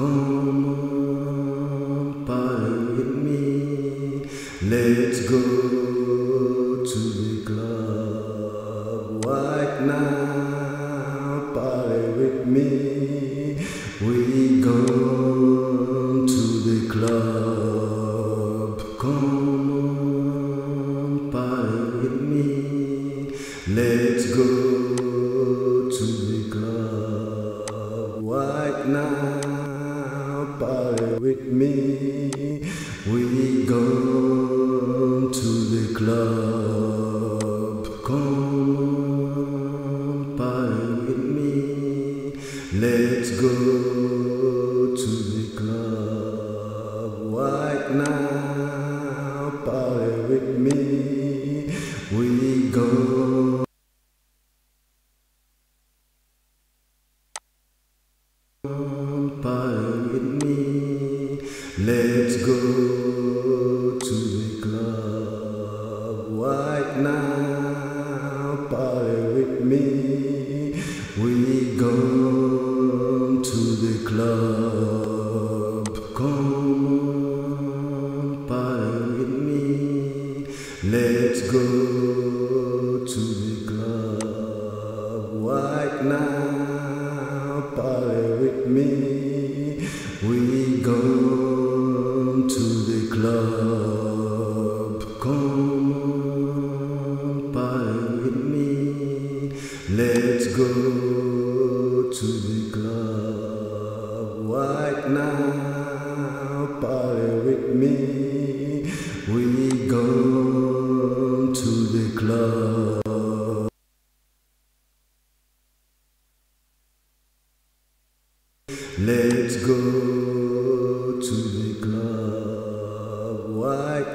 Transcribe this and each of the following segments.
Come on, pine with me, let's go to the club right now, pine with me, we go to the club. Come on, pine with me, let's go to the club right now. Party with me, we go to the club. Come on, party with me, let's go to the club right now. Party with me, we go let's go to the club right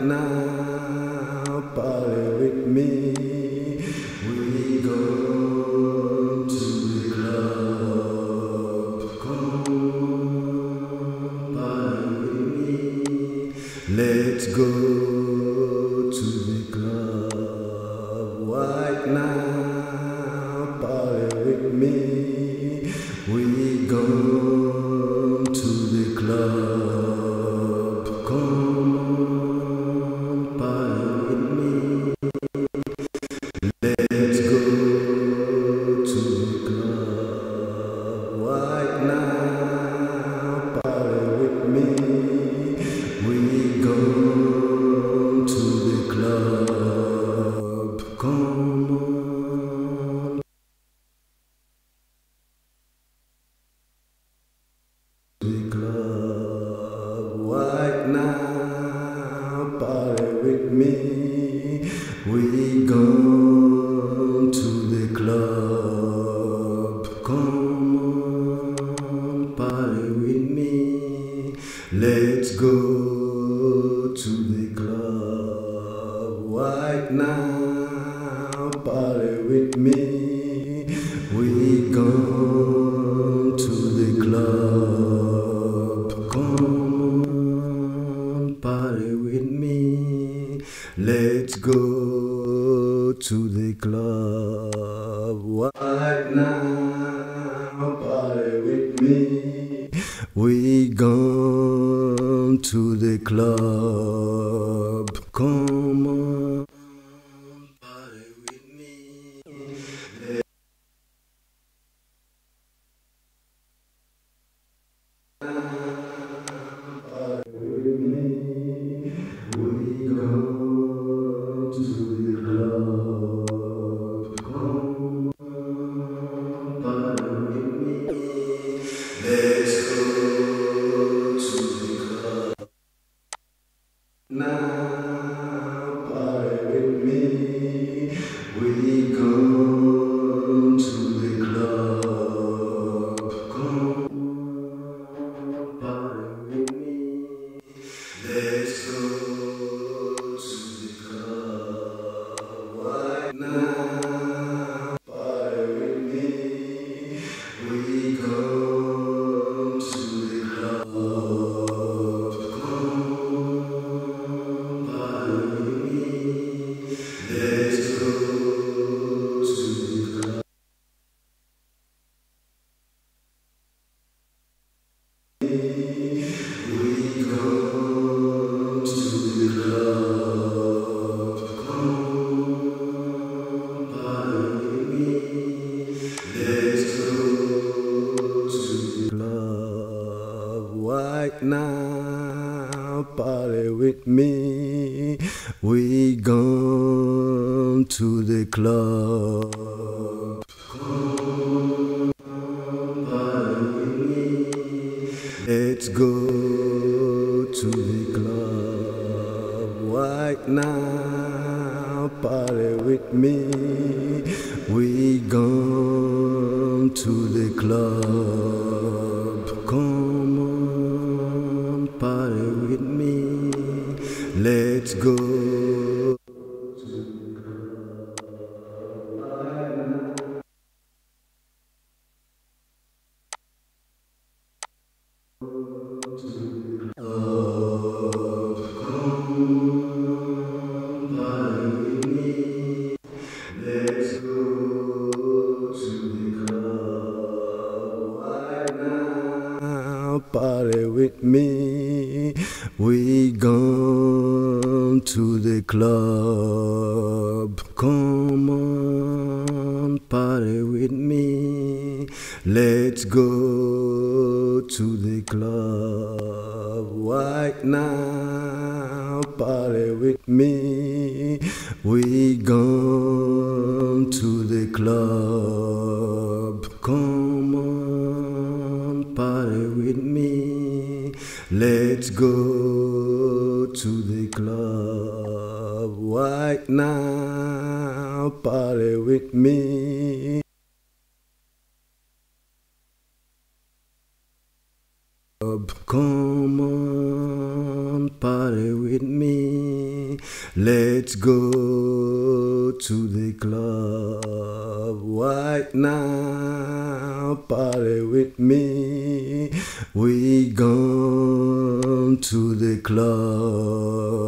now, party with me, we go to the club. Come on, party with me, let's go to the club right now, party with me, we go to the club. Come on, party with me, let's go to the club right now, party with me, we go to the club. Let's go to the club right now, party with me, we go to the club. Come on, party with me, let's go to the club right now, party with me, we go to the club. Let's go to the club right now, party with me, we go to the club. Come on, to the club right now, party with me, we go to the club. Come on, party with me, let's go to the club right now, party with me, we go to the club. Come on, party with me, let's go to the club right now, party with me, we go to the club. Come on, party with me, we go to the club. Come on, party with me, let's go to the club now. Now, party with me, we gone to the club. Come party with me, let's go to the club right now. Party with me, we gone to the club. Come on. Party with me, let's go to the club. Come, party with me, let's go to the club right now. Party with me, we gone to the club. Come on, party with me, let's go to the club right now. Party with me, we gone to the club. Come on, party with me, let's go to the club right now. Party with me. Come on, party with me, let's go to the club right now. Party with me, we gone to the club.